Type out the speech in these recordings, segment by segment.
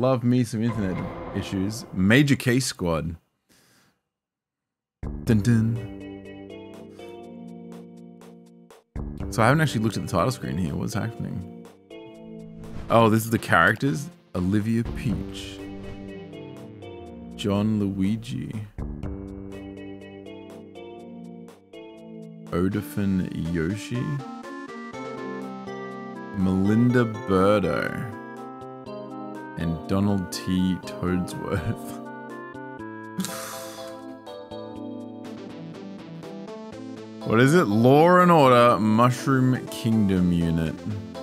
Love me some internet issues. Major Case Squad. Dun dun. So I haven't actually looked at the title screen here. What's happening? Oh, this is the characters. Olivia Peach. John Luigi. Odafin Yoshi. Melinda Burdo. And Donald T. Toadsworth. What is it? Law and Order Mushroom Kingdom Unit.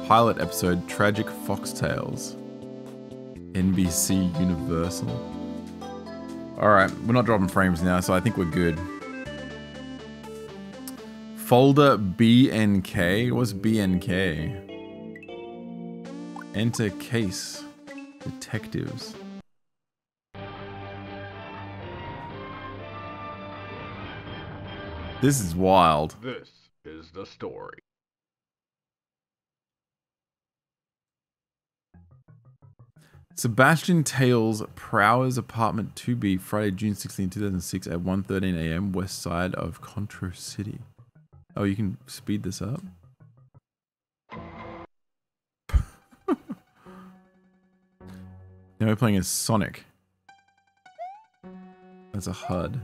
Pilot episode Tragic Foxtails. NBC Universal. Alright, we're not dropping frames now, so I think we're good. Folder BNK? What's BNK? Enter case. Detectives. This is wild. This is the story. Sebastian Tails, Prowers, apartment 2B, Friday, June 16, 2006 at 1:13 a.m. west side of Contro City. Oh, you can speed this up? Now we're playing as Sonic. That's a HUD.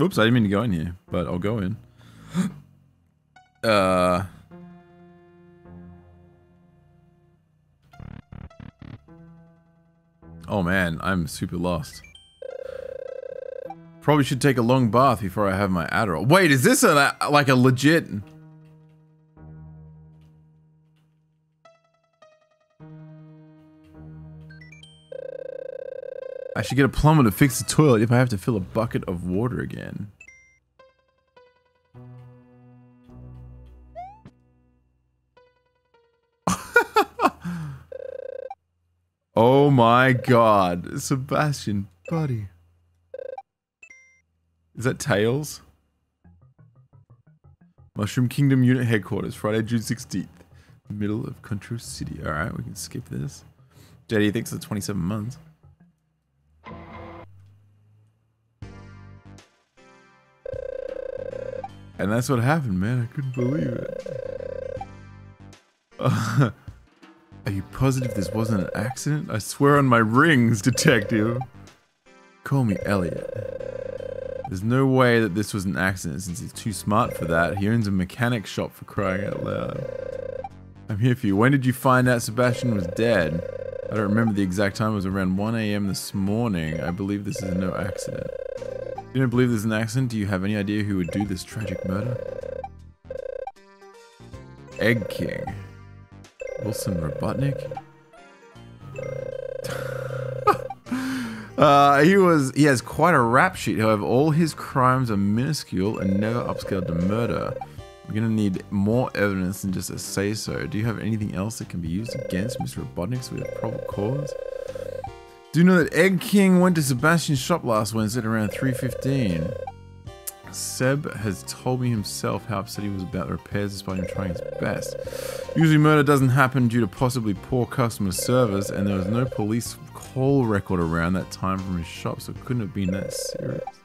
Oops, I didn't mean to go in here, but I'll go in. Oh man, I'm super lost. Probably should take a long bath before I have my Adderall. Wait, is this like a legit? I should get a plumber to fix the toilet if I have to fill a bucket of water again. Oh my god, Sebastian, buddy. Is that Tails? Mushroom Kingdom Unit Headquarters, Friday, June 16th. Middle of Contro City. Alright, we can skip this. JD thinks it's 27 months. And that's what happened, man. I couldn't believe it. Are you positive this wasn't an accident? I swear on my rings, detective. Call me Elliot. There's no way that this was an accident since he's too smart for that. He owns a mechanic shop, for crying out loud. I'm here for you. When did you find out Sebastian was dead? I don't remember the exact time. It was around 1 a.m. this morning. I believe this is no accident. You don't believe this is an accident? Do you have any idea who would do this tragic murder? Egg King. Wilson Robotnik? He has quite a rap sheet, however, all his crimes are minuscule and never upscaled to murder. We're gonna need more evidence than just a say-so. Do you have anything else that can be used against Mr. Robotnik so we have probable cause? Do you know that Egg King went to Sebastian's shop last Wednesday at around 3:15? Seb has told me himself how upset he was about the repairs despite him trying his best. Usually murder doesn't happen due to possibly poor customer service, and there was no police call record around that time from his shop, so it couldn't have been that serious.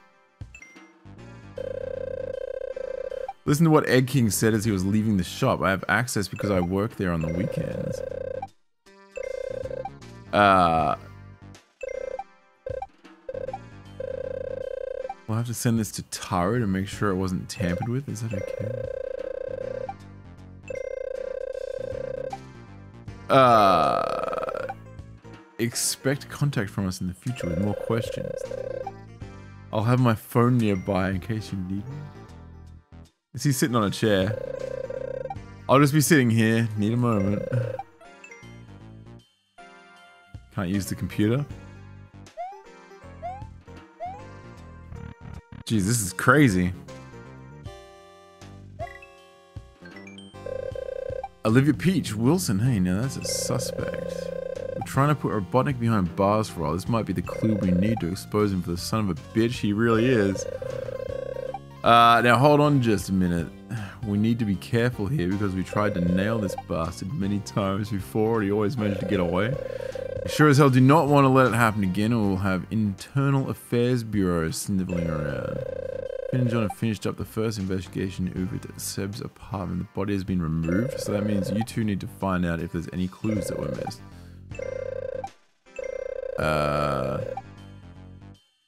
Listen to what Egg King said as he was leaving the shop. I have access because I work there on the weekends. We'll have to send this to Taro to make sure it wasn't tampered with. Is that okay? Expect contact from us in the future with more questions. I'll have my phone nearby in case you need me. Is he sitting on a chair? I'll just be sitting here. Need a moment. Can't use the computer. Jeez, this is crazy. Olivia Peach, Wilson, hey, now that's a suspect. We're trying to put Robotnik behind bars for all. This might be the clue we need to expose him for the son of a bitch he really is. Now hold on just a minute. We need to be careful here because we tried to nail this bastard many times before and he always managed to get away. We sure as hell do not want to let it happen again or we'll have internal affairs bureaus sniveling around. Finn and John have finished up the first investigation Uber at Seb's apartment. The body has been removed, so that means you two need to find out if there's any clues that were missed.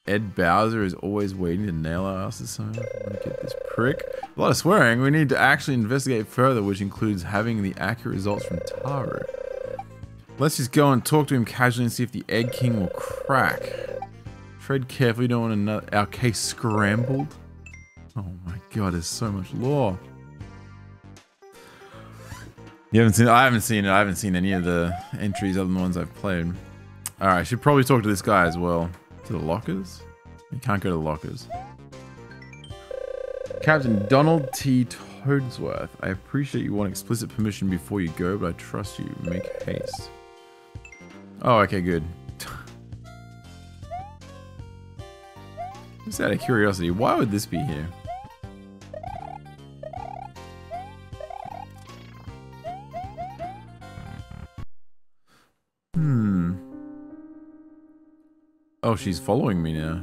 Ed Bowser is always waiting to nail our ass or something. Let me get this prick. A lot of swearing. We need to actually investigate further, which includes having the accurate results from Taru. Let's just go and talk to him casually and see if the Egg King will crack. Tread carefully. Don't want another, our case scrambled. Oh my god, there's so much lore. You haven't seen it? I haven't seen it. I haven't seen any of the entries other than the ones I've played. Alright, I should probably talk to this guy as well. To the lockers? You can't go to the lockers. Captain Donald T. Toadsworth, I appreciate you want explicit permission before you go, but I trust you. Make haste. Oh, okay, good. Just out of curiosity, why would this be here? Oh, she's following me now.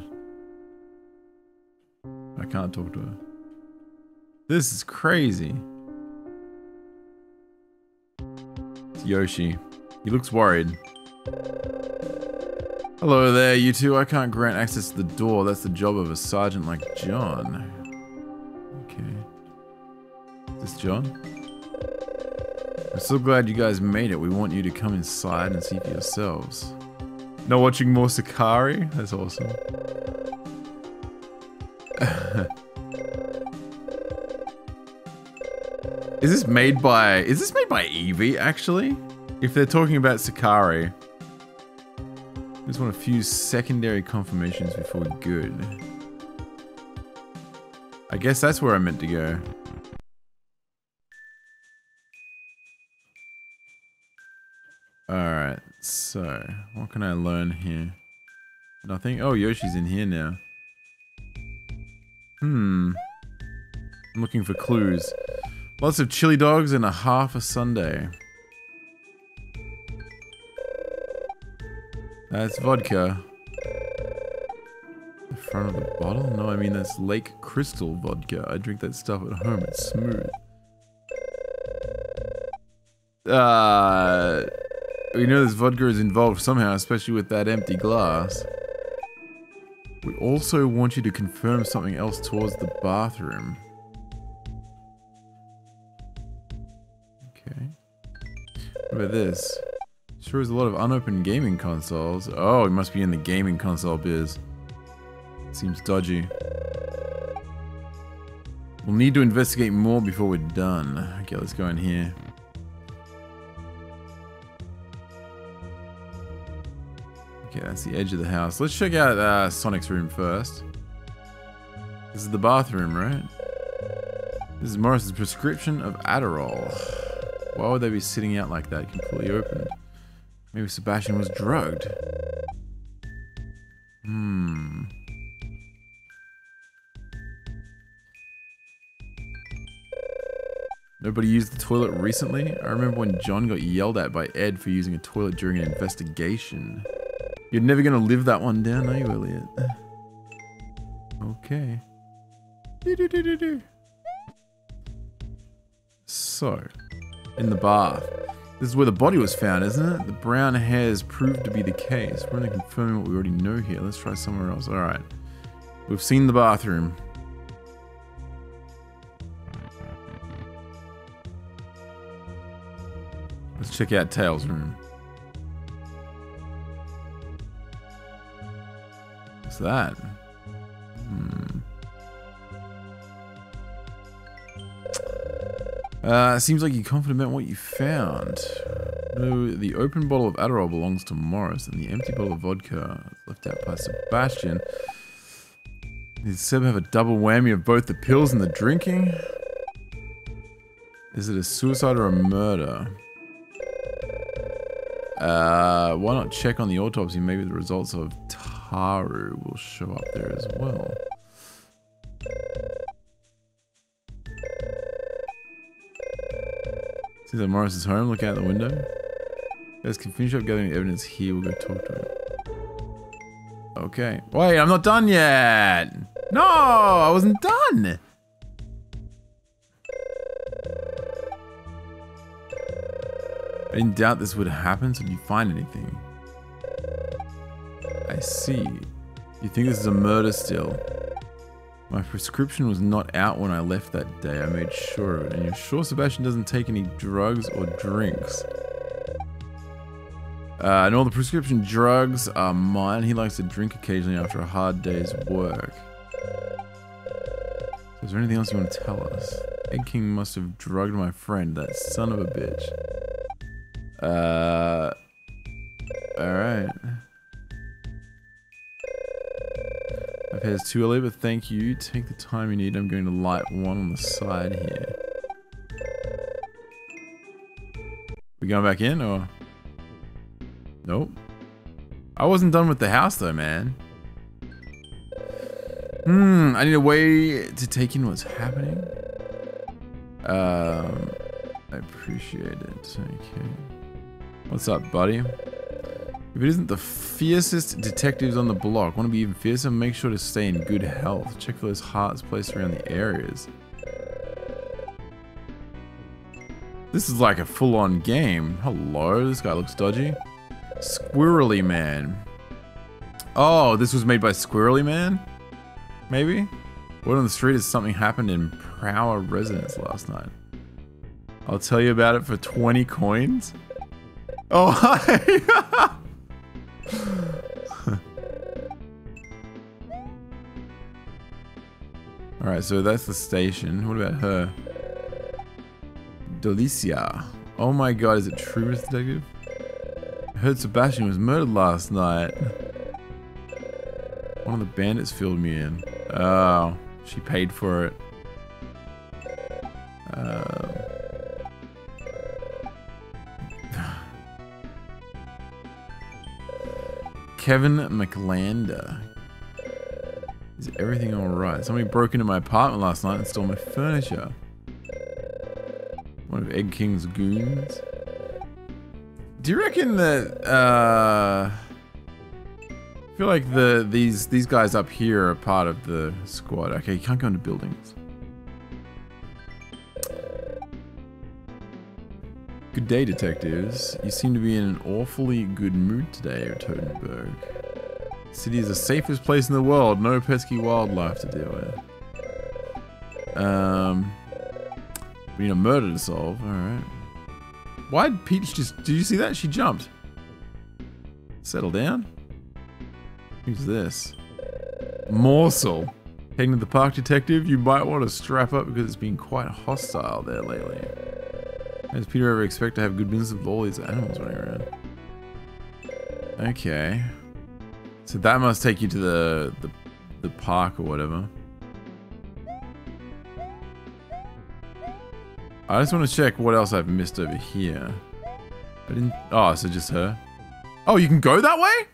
I can't talk to her. This is crazy. It's Yoshi. He looks worried. Hello there, you two. I can't grant access to the door. That's the job of a sergeant like John. Okay. Is this John? I'm so glad you guys made it. We want you to come inside and see for yourselves. Not watching more Sakari? That's awesome. Is this made by Eevee, actually? If they're talking about Sakari. I just want a few secondary confirmations before we're good. I guess that's where I meant to go. Alright. So, what can I learn here? Nothing? Oh, Yoshi's in here now. I'm looking for clues. Lots of chili dogs and a half a sundae. That's vodka. The front of the bottle? No, I mean that's Lake Crystal vodka. I drink that stuff at home. It's smooth. We know this vodka is involved somehow, especially with that empty glass. We also want you to confirm something else towards the bathroom. Okay. What about this? Sure is a lot of unopened gaming consoles. Oh, it must be in the gaming console biz. Seems dodgy. We'll need to investigate more before we're done. Okay, let's go in here. Okay, that's the edge of the house. Let's check out Sonic's room first. This is the bathroom, right? This is Morris's prescription of Adderall. Why would they be sitting out like that, completely open? Maybe Sebastian was drugged. Nobody used the toilet recently? I remember when John got yelled at by Ed for using a toilet during an investigation. You're never gonna live that one down, are you, Elliot? Okay. So, in the bath. This is where the body was found, isn't it? The brown hairs proved to be the case. We're only confirming what we already know here. Let's try somewhere else. Alright. We've seen the bathroom. Let's check out Tails' room. That? Seems like you're confident about what you found. No, the open bottle of Adderall belongs to Morris, and the empty bottle of vodka left out by Sebastian. Did Seb have a double whammy of both the pills and the drinking? Is it a suicide or a murder? Why not check on the autopsy? Maybe the results of Haru will show up there as well. Seems like Morris is home. Look out the window. You guys can finish up gathering the evidence here. We'll go talk to him. Okay. Wait, I'm not done yet. No, I wasn't done. I didn't doubt this would happen, so did you find anything? I see. You think this is a murder still? My prescription was not out when I left that day. I made sure of it. And you're sure Sebastian doesn't take any drugs or drinks? And all the prescription drugs are mine. He likes to drink occasionally after a hard day's work. Is there anything else you want to tell us? Ed King must have drugged my friend, that son of a bitch. Alright. My pair's too early, but thank you. Take the time you need. I'm going to light one on the side here. We going back in, or? Nope. I wasn't done with the house, though, man. I need a way to take in what's happening. I appreciate it. Okay. What's up, buddy? If it isn't the fiercest detectives on the block, want to be even fiercer, make sure to stay in good health. Check for those hearts placed around the areas. This is like a full-on game. Hello, this guy looks dodgy. Squirrely Man. Oh, this was made by Squirrely Man? Maybe? Word on the street is something happened in Prower Residence last night. I'll tell you about it for 20 coins. Oh, hi! Alright, so that's the station. What about her? Delicia. Oh my god, is it true, Mr. Detective? I heard Sebastian was murdered last night. One of the bandits filled me in. Oh, she paid for it. Kevin McLander. Is everything alright? Somebody broke into my apartment last night and stole my furniture. One of Egg King's goons. Do you reckon that, I feel like these guys up here are part of the squad. Okay, you can't go into buildings. Good day, detectives. You seem to be in an awfully good mood today, Totenberg. The city is the safest place in the world. No pesky wildlife to deal with. We need a murder to solve, alright. Why did Peach just... Did you see that? She jumped. Settle down. Who's this? Morsel. Heading to the park, detective? You might want to strap up because it's been quite hostile there lately. Does Peter ever expect to have good business with all these animals running around? Okay. So that must take you to the park or whatever. I just want to check what else I've missed over here. I didn't... Oh, so just her. Oh, you can go that way?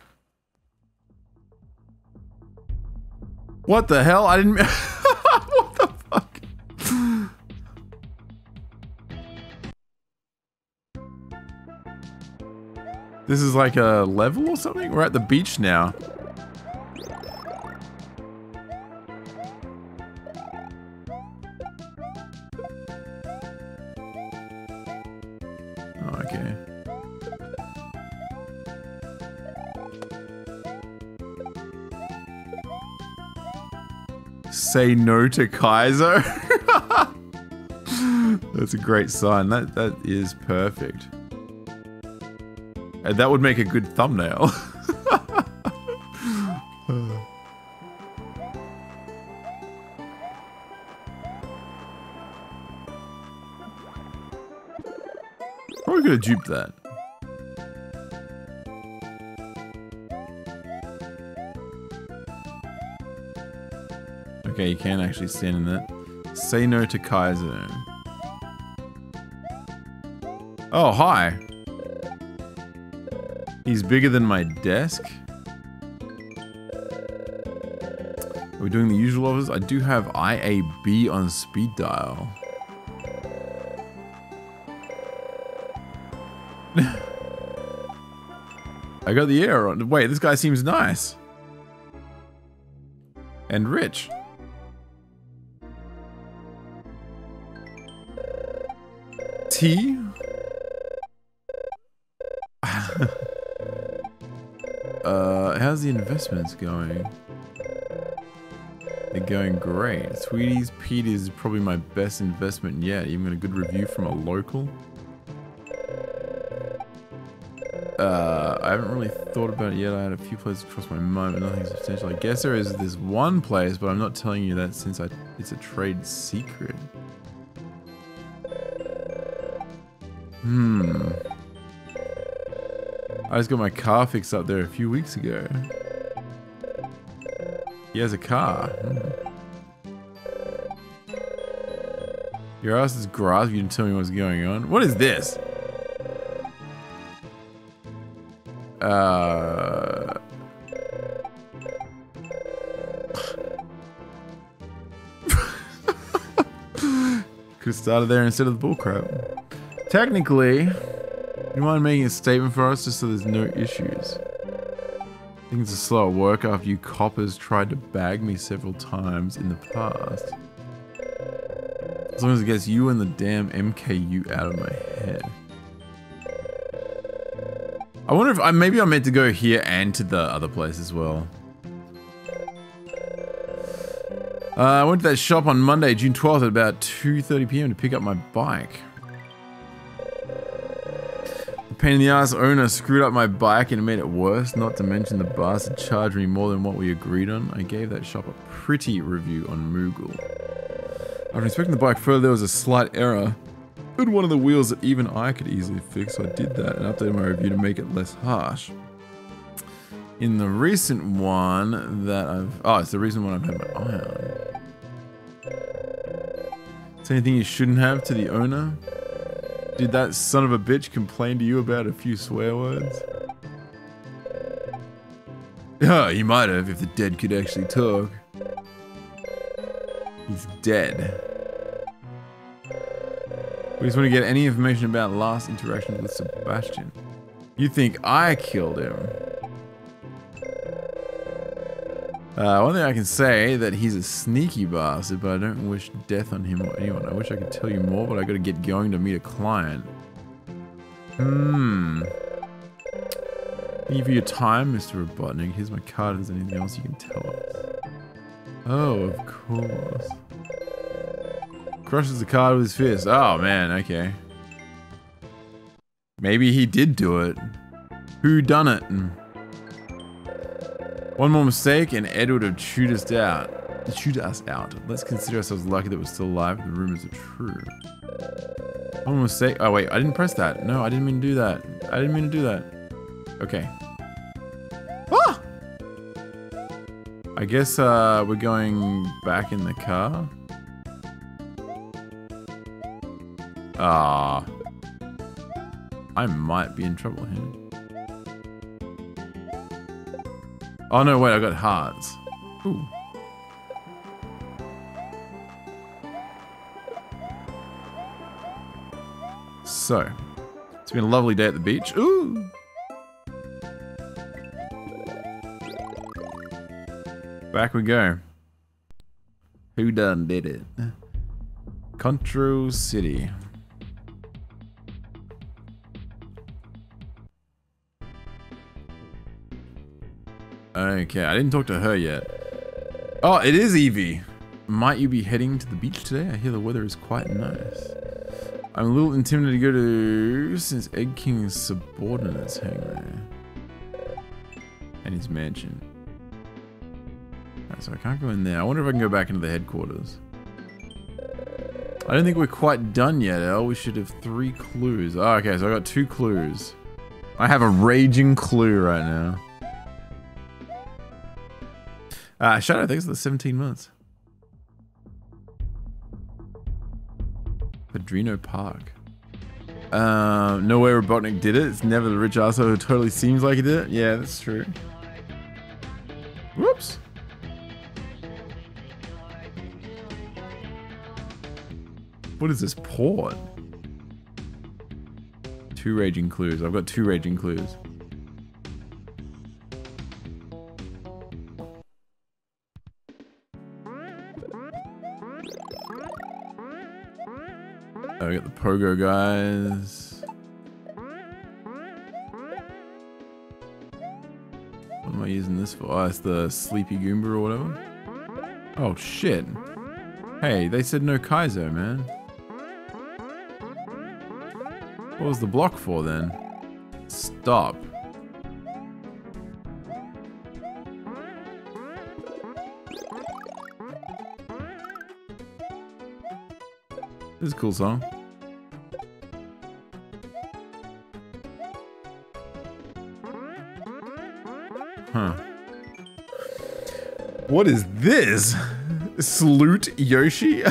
What the hell? I didn't... What the fuck? This is like a level or something? We're at the beach now. Say no to Kaizo. That's a great sign. That is perfect. And that would make a good thumbnail. Probably could have duped that. Okay, you can actually stand in that. Say no to Kaizo. Oh, hi. He's bigger than my desk. Are we doing the usual offers? I do have IAB on speed dial. I got the air on. Wait, this guy seems nice. And rich. Tea? How's the investments going? They're going great. Sweeties Peeties is probably my best investment yet. Even got a good review from a local. I haven't really thought about it yet. I had a few places across my mind, but nothing substantial. I guess there is this one place, but I'm not telling you that since it's a trade secret. I just got my car fixed up there a few weeks ago. He has a car. Your ass is grass if you didn't tell me what's going on. What is this? Could have started there instead of the bullcrap. Technically, you mind making a statement for us just so there's no issues? Things are slow at work after you coppers tried to bag me several times in the past. As long as it gets you and the damn MKU out of my head. I wonder if maybe I'm meant to go here and to the other place as well. I went to that shop on Monday, June 12th at about 2:30 p.m. to pick up my bike. The pain in the ass owner screwed up my bike and made it worse, not to mention the bastard charged me more than what we agreed on. I gave that shop a pretty review on Moogle. After inspecting the bike further, there was a slight error. One of the wheels that even I could easily fix, so I did that and updated my review to make it less harsh. In the recent one that I've... Oh, it's the recent one I've had my eye on. It's anything you shouldn't have to the owner? Did that son of a bitch complain to you about a few swear words? Oh, he might have if the dead could actually talk. He's dead. We just want to get any information about last interactions with Sebastian. You think I killed him? One thing I can say that he's a sneaky bastard, but I don't wish death on him or anyone. I wish I could tell you more, but I gotta get going to meet a client. Thank you for your time, Mr. Robotnik. Here's my card if there's anything else you can tell us. Oh, of course. Crushes the card with his fist. Oh man, okay. Maybe he did do it. Who done it? One more mistake and Ed would have chewed us out. Let's consider ourselves lucky that we're still alive. The rumors are true. One more mistake. Oh wait, I didn't press that. No, I didn't mean to do that. Okay. Ah! I guess we're going back in the car. Ah, I might be in trouble here. Oh no, wait, I got hearts. Ooh. So, it's been a lovely day at the beach. Ooh. Back we go. Who done did it? Control City. Okay, I didn't talk to her yet. Oh, it is Evie. Might you be heading to the beach today? I hear the weather is quite nice. I'm a little intimidated to go to since Egg King's subordinates hang there. And his mansion. Alright, so I can't go in there. I wonder if I can go back into the headquarters. I don't think we're quite done yet, El. We should have 3 clues. Oh, okay, so I got 2 clues. I have a raging clue right now. Shadow, thanks for the 17 months. Padrino Park. No way Robotnik did it. It's never the rich asshole who totally seems like he did it. Yeah, that's true. Whoops. What is this port? 2 raging clues. I've got 2 raging clues. Oh, we got the pogo guys. What am I using this for? Oh, it's the sleepy Goomba or whatever. Oh shit. Hey, they said no Kaizo, man. What was the block for then? Stop. This is a cool song. Huh. What is this? Salute Yoshi?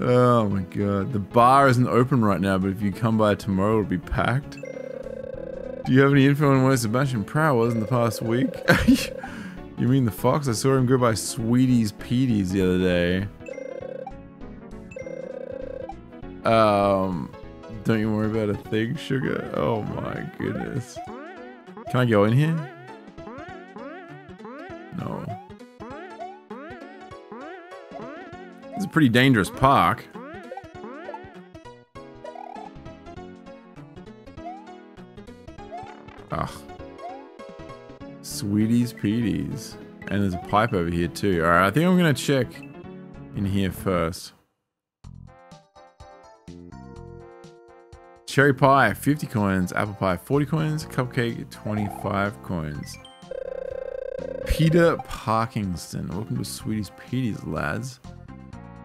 Oh my god. The bar isn't open right now, but if you come by tomorrow, it'll be packed. Do you have any info on where Sebastian Prow was in the past week? You mean the fox? I saw him go by Sweeties Peeties the other day. Don't you worry about a thing, sugar. Oh my goodness. Can I go in here? No. It's a pretty dangerous park. Ugh. Sweeties Peeties. And there's a pipe over here too. Alright, I think I'm gonna check in here first. Cherry pie, 50 coins. Apple pie, 40 coins. Cupcake, 25 coins. Peter Parkingston, welcome to Sweeties Peeties, lads.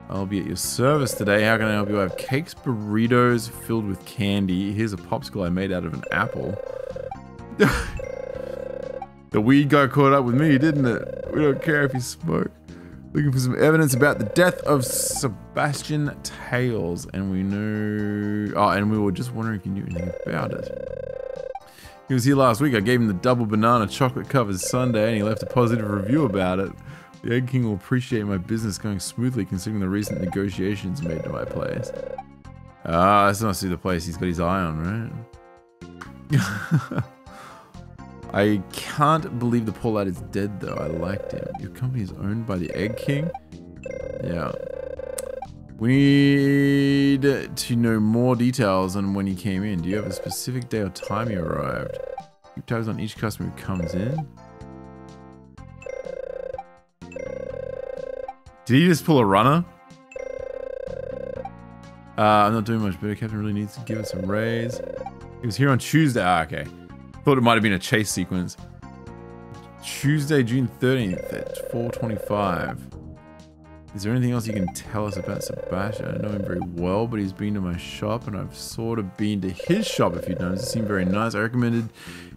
I'll be at your service today. How can I help you? I have cakes, burritos filled with candy. Here's a popsicle I made out of an apple. The weed got caught up with me, didn't it? We don't care if you smoke. Looking for some evidence about the death of Sebastian Tails, and we know... Oh, and we were just wondering if you knew anything about it. He was here last week. I gave him the double banana chocolate-covered sundae, and he left a positive review about it. The Egg King will appreciate my business going smoothly, considering the recent negotiations made to my place. Ah, that's not the place he's got his eye on, right? I can't believe the poor lad is dead though, I liked him. Your company is owned by the Egg King? Yeah. We need to know more details on when he came in. Do you have a specific day or time he arrived? Keep tabs on each customer who comes in. Did he just pull a runner? I'm not doing much better. Captain really needs to give us a raise. He was here on Tuesday. Ah, okay. Thought it might have been a chase sequence. Tuesday, June 13th at 4:25. Is there anything else you can tell us about Sebastian? I don't know him very well, but he's been to my shop and I've sort of been to his shop a few times. He seemed very nice. I recommended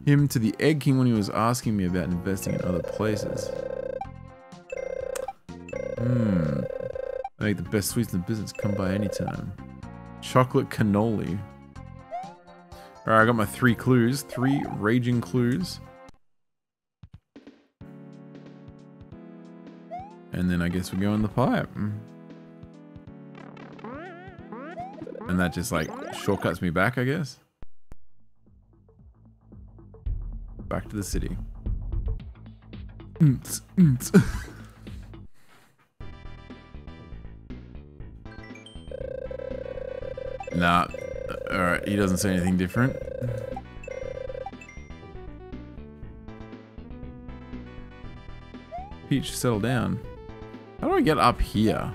him to the Egg King when he was asking me about investing in other places. I make the best sweets in the business. Come by anytime. Chocolate cannoli. Alright, I got my three clues. Three raging clues. And then I guess we go in the pipe. And that just like shortcuts me back, I guess. Back to the city. Nah. Alright, he doesn't say anything different. Peach, settle down. How do I get up here?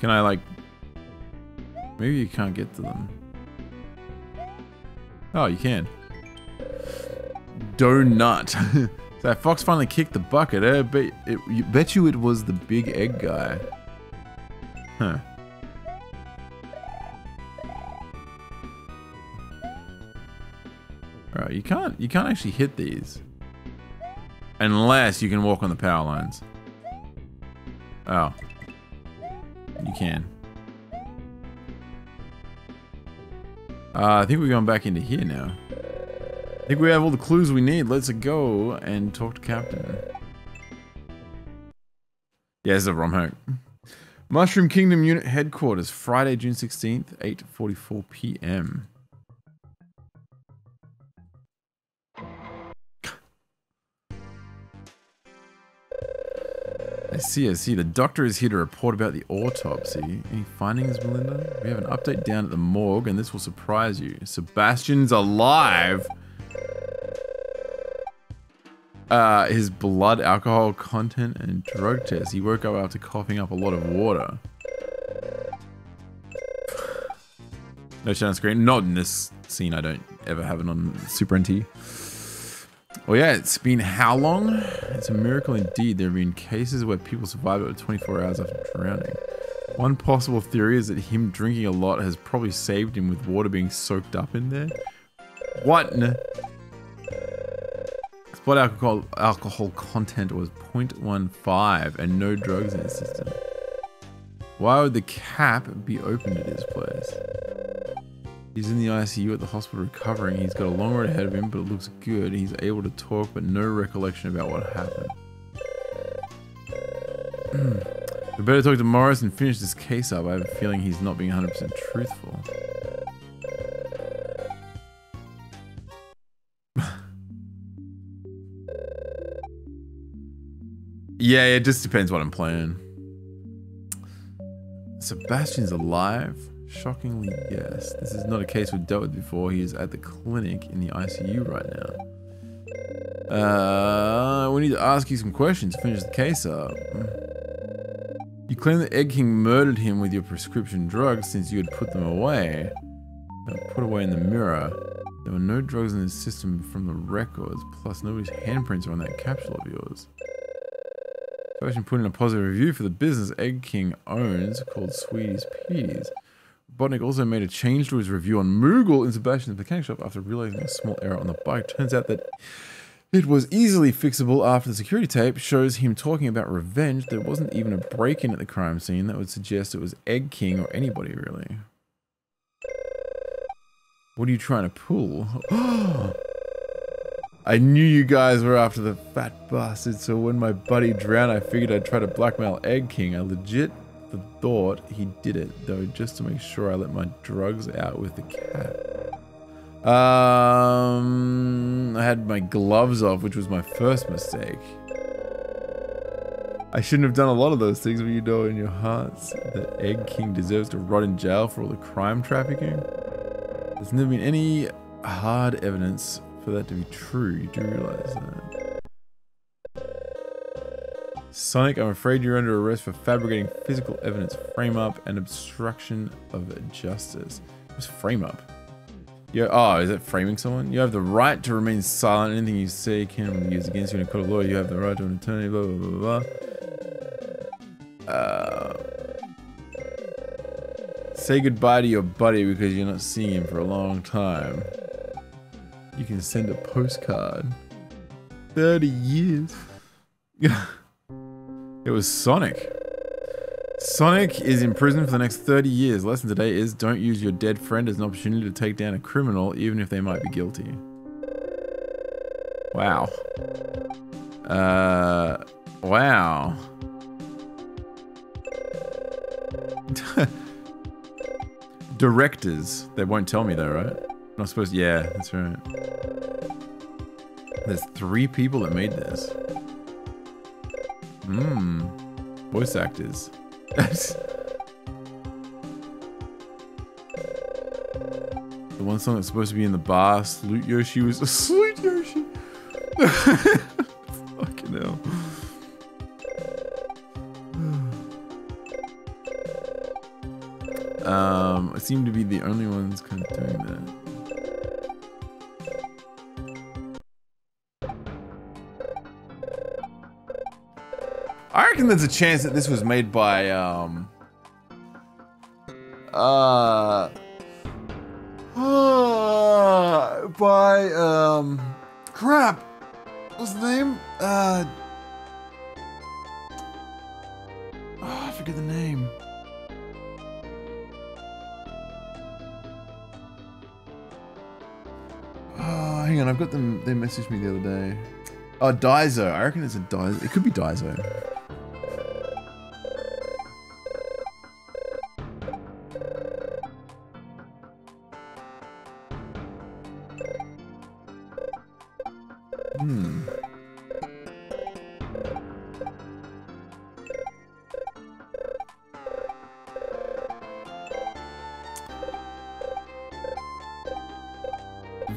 Can I like... Maybe you can't get to them. Oh, you can. Donut. That fox finally kicked the bucket, eh? Bet you it was the big egg guy. Huh. Alright, you can't actually hit these. Unless you can walk on the power lines. Oh. You can. I think we're going back into here now. I think we have all the clues we need. Let's go and talk to Captain. Yeah, this is a ROM hack. Mushroom Kingdom Unit Headquarters, Friday, June 16th, 8:44 p.m. I see. The doctor is here to report about the autopsy. Any findings, Melinda? We have an update down at the morgue, and this will surprise you. Sebastian's alive! His blood alcohol content and drug test. He woke up after coughing up a lot of water. No shit on screen. Not in this scene. I don't ever have it on Super NT. Well, yeah, it's been how long? It's a miracle indeed. There have been cases where people survived over 24 hours after drowning. One possible theory is that him drinking a lot has probably saved him, with water being soaked up in there. What? Blood alcohol content was 0.15 and no drugs in his system. Why would the cap be opened at his place? He's in the ICU at the hospital recovering. He's got a long road ahead of him, but it looks good. He's able to talk, but no recollection about what happened. We better talk to Morris and finish this case up. I have a feeling he's not being 100% truthful. Yeah, it just depends what I'm playing. Sebastian's alive? Shockingly, yes. This is not a case we've dealt with before. He is at the clinic in the ICU right now. We need to ask you some questions to finish the case up. You claim that Egg King murdered him with your prescription drugs since you had put them away. They were put away in the mirror. There were no drugs in the system from the records, plus nobody's handprints are on that capsule of yours. Sebastian put in a positive review for the business Egg King owns called Sweeties Peeties. Robotnik also made a change to his review on Moogle in Sebastian's mechanic shop after realizing a small error on the bike. Turns out that it was easily fixable after the security tape shows him talking about revenge. There wasn't even a break-in at the crime scene that would suggest it was Egg King or anybody, really. What are you trying to pull? I knew you guys were after the fat bastard, so when my buddy drowned, I figured I'd try to blackmail Egg King. I legit thought he did it, though, just to make sure I let my drugs out with the cat. I had my gloves off, which was my first mistake. I shouldn't have done a lot of those things, but you know in your hearts that Egg King deserves to rot in jail for all the crime trafficking. There's never been any hard evidence for that to be true. You do realize that. Sonic, I'm afraid you're under arrest for fabricating physical evidence, frame-up, and obstruction of justice. What's frame-up? Oh, is that framing someone? You have the right to remain silent. Anything you say can be used against you in a court of law. You have the right to an attorney, blah, blah, blah, blah. Say goodbye to your buddy because you're not seeing him for a long time. You can send a postcard. 30 years. It was Sonic. Sonic is in prison for the next 30 years. Lesson today is don't use your dead friend as an opportunity to take down a criminal, even if they might be guilty. Wow. Wow. Directors. They won't tell me though, right? Not supposed to, yeah, that's right. There's 3 people that made this. Voice actors. The one song that's supposed to be in the bar, Salute Yoshi, was Salute Yoshi! Fucking hell. I seem to be the only ones kind of doing that. I reckon there's a chance that this was made by, crap! What's the name? I forget the name. Hang on, I've got them, they messaged me the other day. Oh, Daiso, I reckon it's a Daiso, it could be Daiso.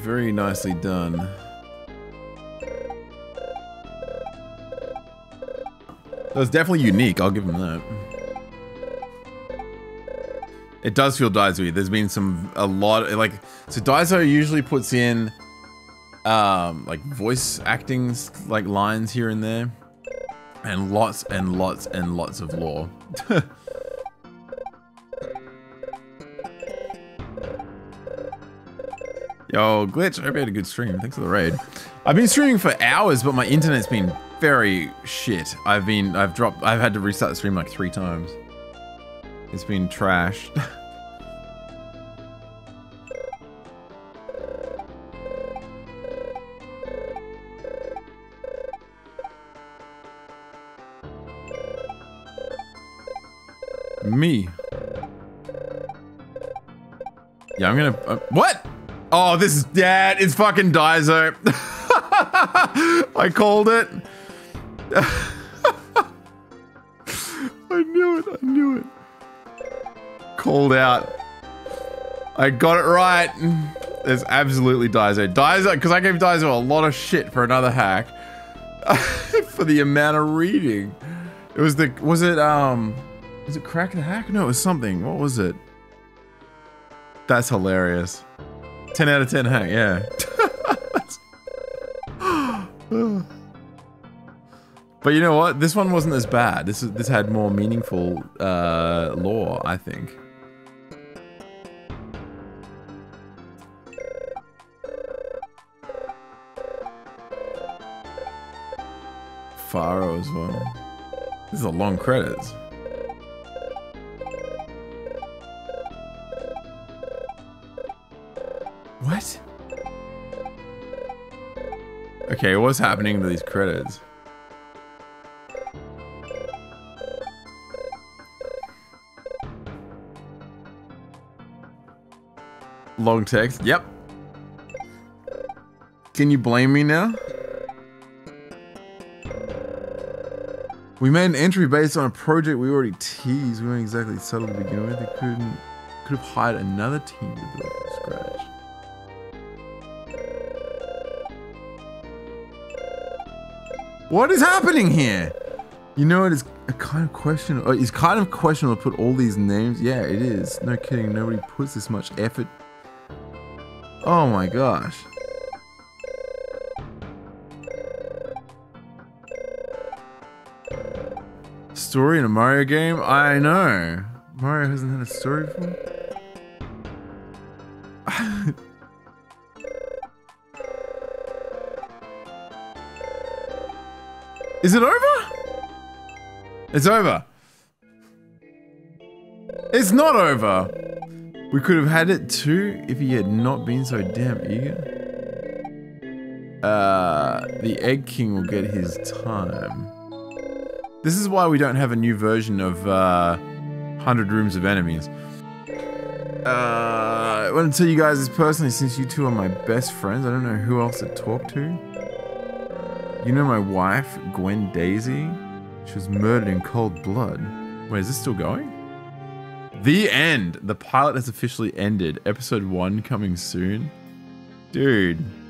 Very nicely done. That was definitely unique, I'll give him that. It does feel Daiso-y. There's been so Daiso usually puts in like voice acting like lines here and there. And lots and lots and lots of lore. Yo, Glitch, I hope you had a good stream. Thanks for the raid. I've been streaming for hours, but my internet's been very shit. I've had to restart the stream like 3 times. It's been trashed. Me. Yeah, I'm gonna. What? Oh, this is dead. It's fucking Daiso. I called it. I knew it. I knew it. Called out. I got it right. It's absolutely Daiso. Daiso, because I gave Daiso a lot of shit for another hack for the amount of reading. It was the. Was it Crack the Hack? No, it was something. What was it? That's hilarious. 10 out of 10 hack, yeah. But you know what? This one wasn't as bad. This had more meaningful lore, I think. Pharaoh as well. This is a long credits. What? Okay, what's happening to these credits? Long text, yep. Can you blame me now? We made an entry based on a project we already teased. We weren't exactly subtle to begin with. They could have hired another team to build from scratch. What is happening here? You know, it is a kind of question. It's kind of questionable to put all these names. Yeah, it is. No kidding. Nobody puts this much effort. Oh my gosh. Story in a Mario game? I know. Mario hasn't had a story before. Is it over? It's over. It's not over. We could have had it too if he had not been so damn eager. The Egg King will get his time. This is why we don't have a new version of 100 Rooms of Enemies. I want to tell you guys this personally, since you two are my best friends, I don't know who else to talk to. You know my wife, Gwen Daisy? She was murdered in cold blood. Wait, is this still going? The end! The pilot has officially ended. Episode 1 coming soon. Dude.